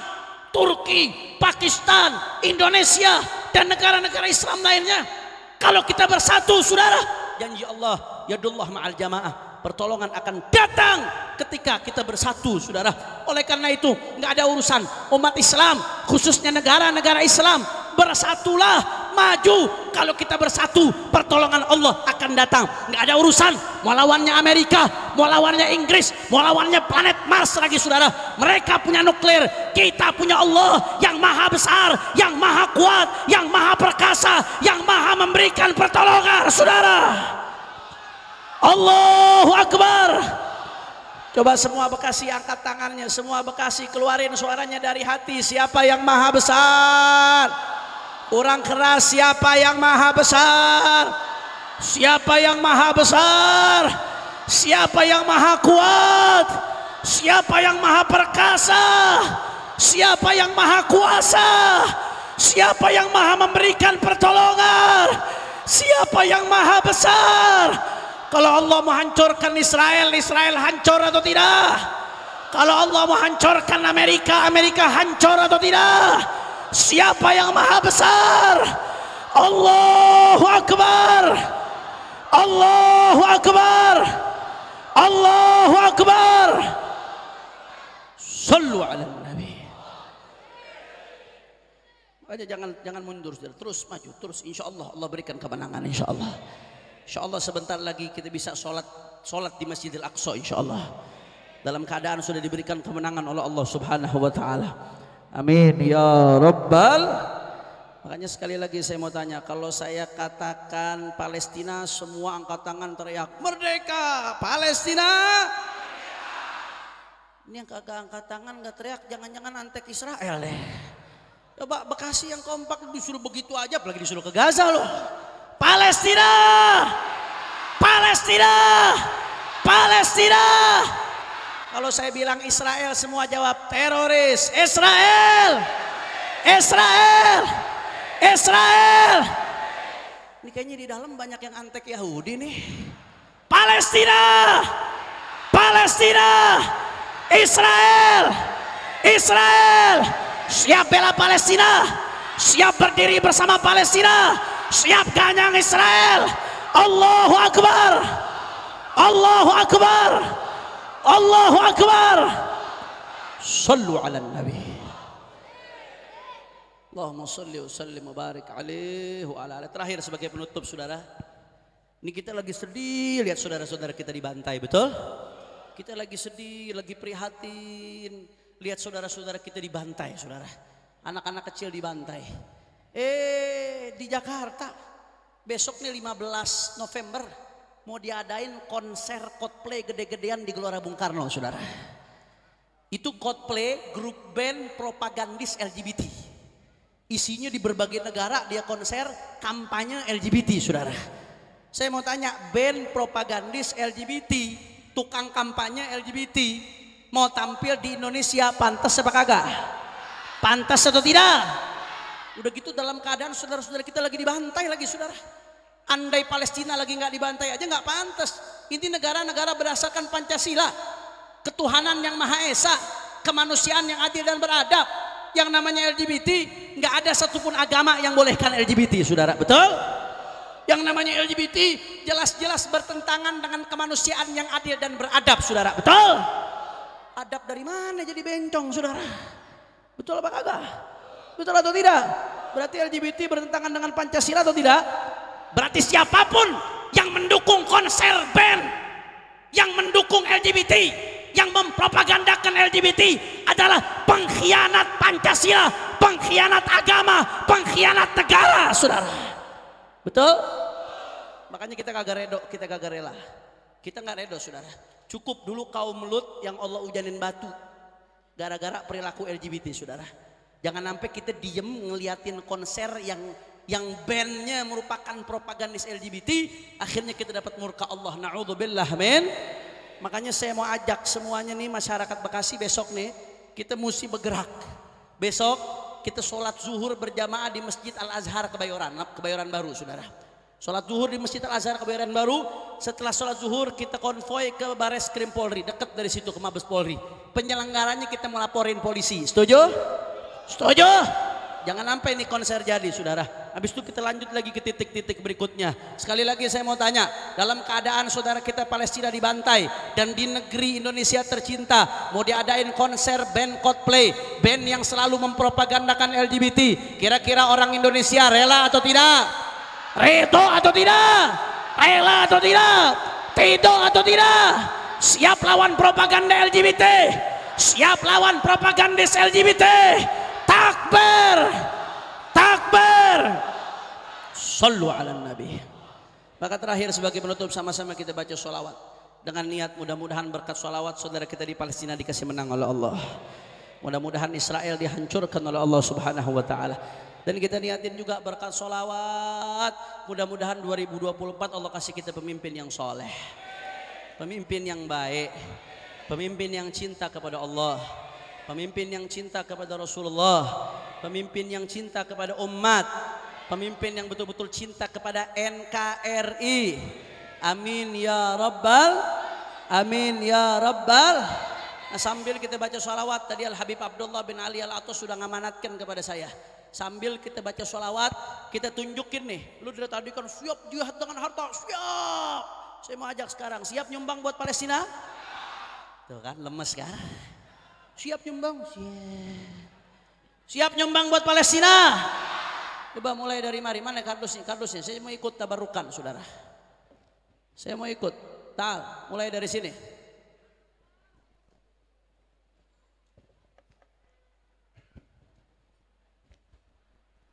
Turki, Pakistan, Indonesia, dan negara-negara Islam lainnya. Kalau kita bersatu saudara, janji Allah, yadullah ma'al jamaah, pertolongan akan datang ketika kita bersatu saudara. Oleh karena itu nggak ada urusan umat Islam, khususnya negara-negara Islam, bersatulah, maju. Kalau kita bersatu, pertolongan Allah akan datang. Nggak ada urusan mau lawannya Amerika, mau lawannya Inggris, mau lawannya planet Mars lagi saudara. Mereka punya nuklir, kita punya Allah yang maha besar, yang maha kuat, yang maha perkasa, yang maha memberikan pertolongan saudara. Allahu Akbar. Coba semua Bekasi angkat tangannya, semua Bekasi keluarin suaranya dari hati. Siapa yang maha besar? Kurang keras, siapa yang maha besar? Siapa yang maha besar? Siapa yang maha kuat? Siapa yang maha perkasa? Siapa yang maha kuasa? Siapa yang maha memberikan pertolongan? Siapa yang maha besar? Kalau Allah menghancurkan Israel, Israel hancur atau tidak? Kalau Allah menghancurkan Amerika, Amerika hancur atau tidak? Siapa yang maha besar? Allahu Akbar. Allahu Akbar. Allahu Akbar. Sallu ala Nabi. Makanya jangan jangan mundur, terus maju, terus insya Allah Allah berikan kemenangan insya Allah. Insya Allah sebentar lagi kita bisa sholat sholat di Masjidil Aqsa insya Allah. Dalam keadaan sudah diberikan kemenangan oleh Allah Subhanahu Wa Taala. Amin ya Rabbal Makanya sekali lagi saya mau tanya, kalau saya katakan Palestina, semua angkat tangan teriak merdeka Palestina. Merdeka. Ini yang kagak angkat tangan nggak teriak, jangan-jangan antek Israel deh. Coba Bekasi yang kompak disuruh begitu aja, apalagi disuruh ke Gaza loh. Palestina, Palestina, Palestina. Kalau saya bilang Israel, semua jawab teroris. Israel, Israel. Israel. Ini kayaknya di dalam banyak yang antek Yahudi nih. Palestina, Palestina, Israel, Israel. Siap bela Palestina, siap berdiri bersama Palestina, siap ganyang Israel. Allahu Akbar, Allahu Akbar, Allahu Akbar. Sallu ala nabi. Allahumma sholli wa sallim wa barik alaihi wa ala alihi. Terakhir sebagai penutup saudara, ini kita lagi sedih lihat saudara-saudara kita dibantai, betul? Kita lagi sedih, lagi prihatin lihat saudara-saudara kita dibantai, saudara. Anak-anak kecil dibantai. Eh di Jakarta besoknya lima belas November mau diadain konser Coldplay gede-gedean di Gelora Bung Karno, saudara. Itu Coldplay, grup band propagandis L G B T. Isinya di berbagai negara dia konser kampanye L G B T, saudara. Saya mau tanya, band propagandis L G B T, tukang kampanye L G B T, mau tampil di Indonesia pantas apa kagak? Pantas atau tidak? Udah gitu dalam keadaan saudara-saudara kita lagi dibantai lagi, saudara. Andai Palestina lagi nggak dibantai aja nggak pantas. Ini negara-negara berdasarkan Pancasila, ketuhanan yang Maha Esa, kemanusiaan yang adil dan beradab. Yang namanya L G B T, nggak ada satupun agama yang bolehkan L G B T, saudara, betul? Yang namanya L G B T jelas-jelas bertentangan dengan kemanusiaan yang adil dan beradab, saudara, betul? Adab dari mana jadi bencong, saudara? Betul apa kagak? Betul atau tidak? Berarti L G B T bertentangan dengan Pancasila atau tidak? Berarti siapapun yang mendukung konser band, yang mendukung L G B T, yang mempropagandakan L G B T adalah pengkhianat Pancasila, pengkhianat agama, pengkhianat negara, saudara. Betul? Makanya kita kagak redo, kita kagak rela. Kita nggak redo, saudara. Cukup dulu kaum Lut yang Allah hujanin batu gara-gara perilaku L G B T, saudara. Jangan sampai kita diem ngeliatin konser yang yang bandnya merupakan propagandis L G B T, akhirnya kita dapat murka Allah. Na'udzubillah min. Makanya saya mau ajak semuanya nih masyarakat Bekasi, besok nih kita mesti bergerak. Besok kita sholat zuhur berjamaah di Masjid Al-Azhar Kebayoran, Kebayoran Baru, saudara. Sholat zuhur di Masjid Al-Azhar Kebayoran Baru. Setelah sholat zuhur kita konvoy ke Bareskrim Polri, dekat dari situ ke Mabes Polri. Penyelenggaranya kita melaporin polisi. Setuju? Setuju? Jangan sampai ini konser jadi, saudara. Habis itu kita lanjut lagi ke titik-titik berikutnya. Sekali lagi saya mau tanya, dalam keadaan saudara kita Palestina dibantai dan di negeri Indonesia tercinta mau diadain konser band Coldplay, band yang selalu mempropagandakan L G B T, kira-kira orang Indonesia rela atau tidak? Redo atau tidak? Rela atau tidak? Tido atau tidak? Siap lawan propaganda L G B T, siap lawan propagandis L G B T. Takbir, takbir. Shallu ala nabi. Maka terakhir sebagai penutup sama-sama kita baca sholawat dengan niat mudah-mudahan berkat sholawat saudara kita di Palestina dikasih menang oleh Allah. Mudah-mudahan Israel dihancurkan oleh Allah Subhanahu wa taala. Dan kita niatin juga berkat sholawat mudah-mudahan dua ribu dua puluh empat Allah kasih kita pemimpin yang soleh, pemimpin yang baik, pemimpin yang cinta kepada Allah, pemimpin yang cinta kepada Rasulullah, pemimpin yang cinta kepada umat, pemimpin yang betul-betul cinta kepada N K R I. Amin ya Rabbal, amin ya Rabbal. Nah, sambil kita baca sholawat, tadi Al Habib Abdullah bin Ali Al Atos sudah ngamanatkan kepada saya. Sambil kita baca sholawat, kita tunjukin nih, lu dari tadi kan siap jihad dengan harta, siap. Saya mau ajak sekarang, siap nyumbang buat Palestina? Tuh kan, lemes kan? Siap nyumbang, siap. Siap nyumbang buat Palestina. Coba mulai dari mari, mana kardusnya? Kardusnya, saya mau ikut tabarukan, saudara. Saya mau ikut. Tal, mulai dari sini.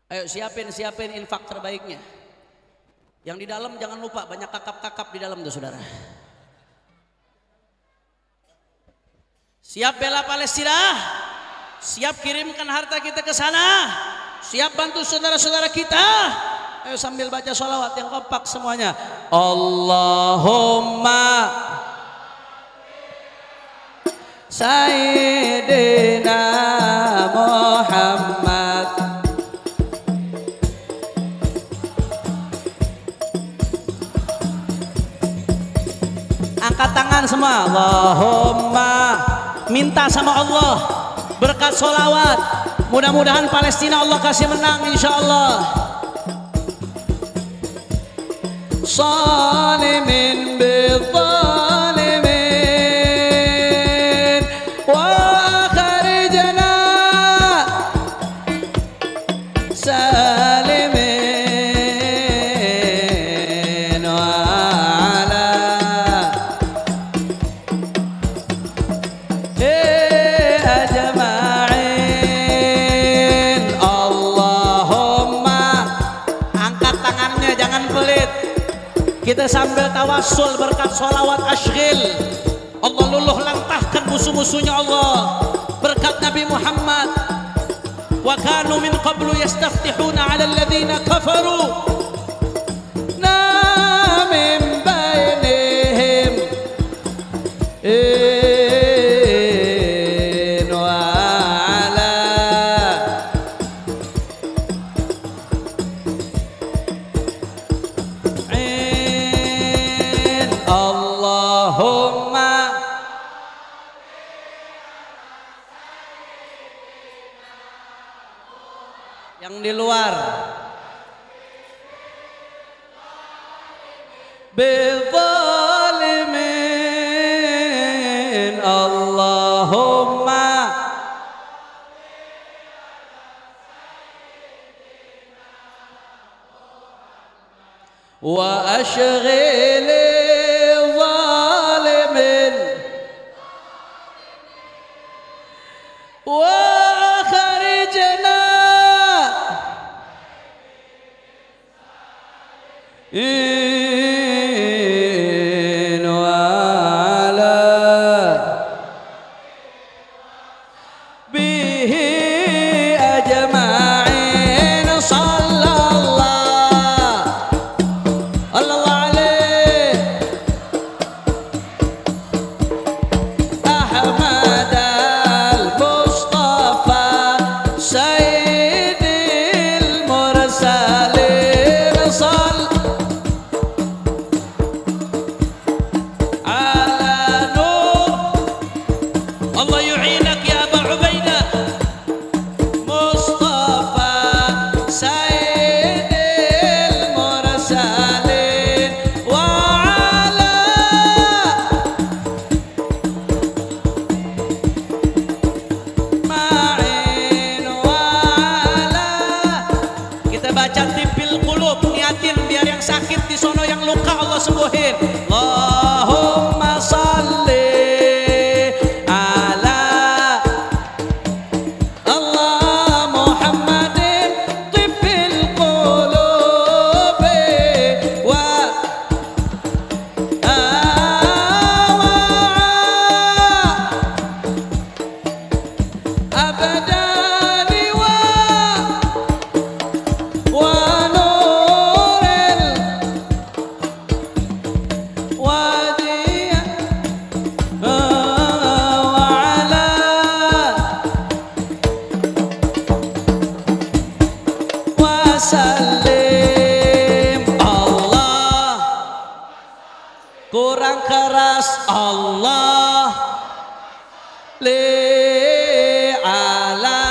Ayo siapin-siapin infak terbaiknya. Yang di dalam jangan lupa, banyak kakap-kakap di dalam tuh saudara. Siap bela Palestina, siap kirimkan harta kita ke sana, siap bantu saudara-saudara kita. Ayo sambil baca sholawat yang kompak semuanya. Allahumma Sayyidina Muhammad. Angkat tangan semua. Allahumma, minta sama Allah berkat solawat, mudah-mudahan Palestina Allah kasih menang insyaallah. Shalimin bidzalimin wa akhrijna salimin wa kita sambil tawasul berkat sholawat asyril. Allah luluh lantahkan musuh-musuhnya Allah berkat Nabi Muhammad. Wa kanu min qablu yastaftihuna 'alal ladzina kafaru na min bainihim in wa ala di luar bidzalimin. Allahumma wa ashghili zalimin wa akhrijna in wala bihi ajma'in sallallahu allahu alaihi ahmad al-mustafa sayyidil mursalin sallallahu sembuhin. Allahumma salli ala Allah Muhammadin tibbil qulubi wa awa abadani wa wa salim. Allah kurang keras. Allah li ala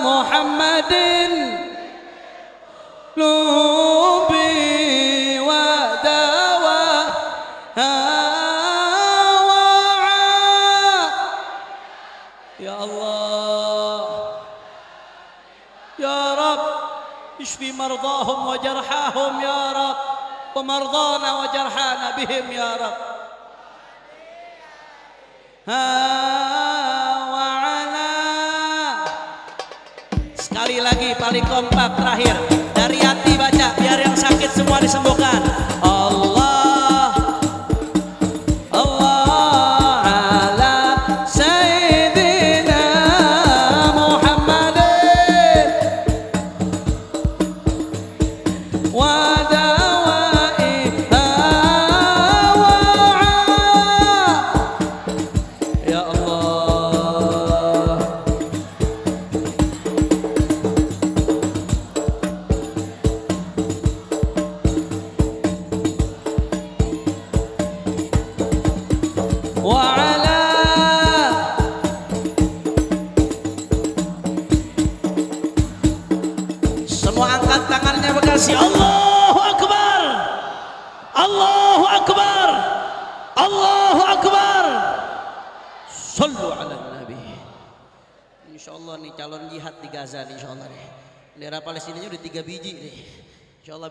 Muhammadin lubi wa dawa wa ya Allah يا رب اشفي مرضاهم وجرحاهم يا رب ومرضانا وجرحانا بهم يا رب ها وعلى paling kompak terakhir dari hati baca, biar yang sakit semua disembuhkan.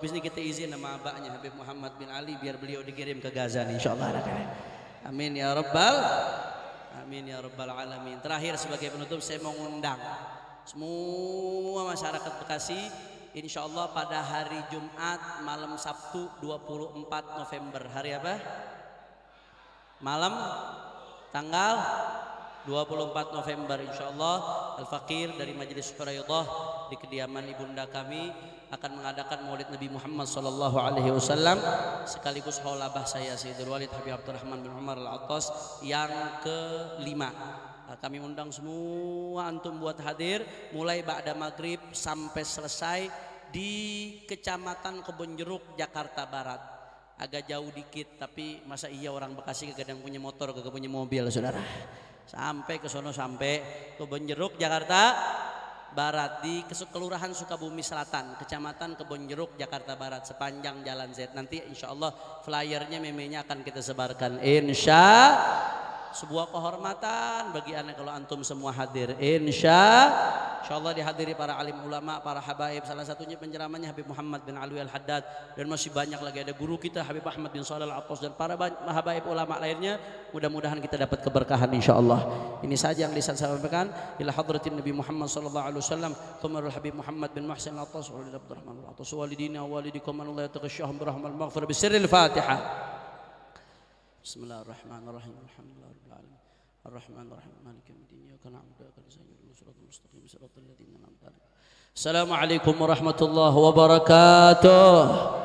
Habis ini kita izin sama abaknya Habib Muhammad bin Ali biar beliau dikirim ke Gaza insyaallah. Amin ya rabbal amin ya rabbal alamin. Terakhir sebagai penutup saya mau ngundang semua masyarakat Bekasi insyaallah pada hari Jumat malam Sabtu dua puluh empat November. Hari apa? Malam tanggal dua puluh empat November insyaallah Al-Fakir dari Majelis Syurayullah di kediaman ibunda kami akan mengadakan Maulid Nabi Muhammad Sallallahu Alaihi Wasallam sekaligus haulabah saya Sayyidul Walid Habib Abdurrahman bin Umar Al Atas yang kelima. Nah, kami undang semua antum buat hadir mulai ba'da maghrib sampai selesai di Kecamatan Kebonjeruk Jakarta Barat. Agak jauh dikit tapi masa iya orang Bekasi kadang punya motor kagak punya mobil saudara. Sampai ke sono sampai Kebonjeruk Jakarta Barat di Kelurahan Sukabumi Selatan, Kecamatan Kebonjeruk, Jakarta Barat, sepanjang Jalan Z. Nanti insya Allah flyernya, memenya akan kita sebarkan. Insya sebuah kehormatan bagi anak kalau antum semua hadir. Insya, insya Allah dihadiri para alim ulama, para habaib. Salah satunya penceramahnya Habib Muhammad bin Alawi Al-Haddad dan masih banyak lagi ada guru kita Habib Ahmad bin Shalih Al-Attas dan para habaib ulama lainnya. Mudah-mudahan kita dapat keberkahan insya Allah. Ini saja yang bisa saya sampaikan. Ila hadratin Nabi Muhammad sallallahu alaihi wasallam, tumarul Habib Muhammad bin Muhsin Al Attas, walid Abdurrahman Al Attas, walidina walidikum man Allah yataghashahum birahmal maghfirah bisirril Fatihah. Bismillahirrahmanirrahim. Alhamdulillahirabbil alamin. Arrahmanirrahim. Maliki yaumiddin. Iyyaka na'budu wa iyyaka nasta'in. Ihdinash mustaqim. Shiratal ladzina an'amta 'alaihim. Assalamualaikum warahmatullahi wabarakatuh.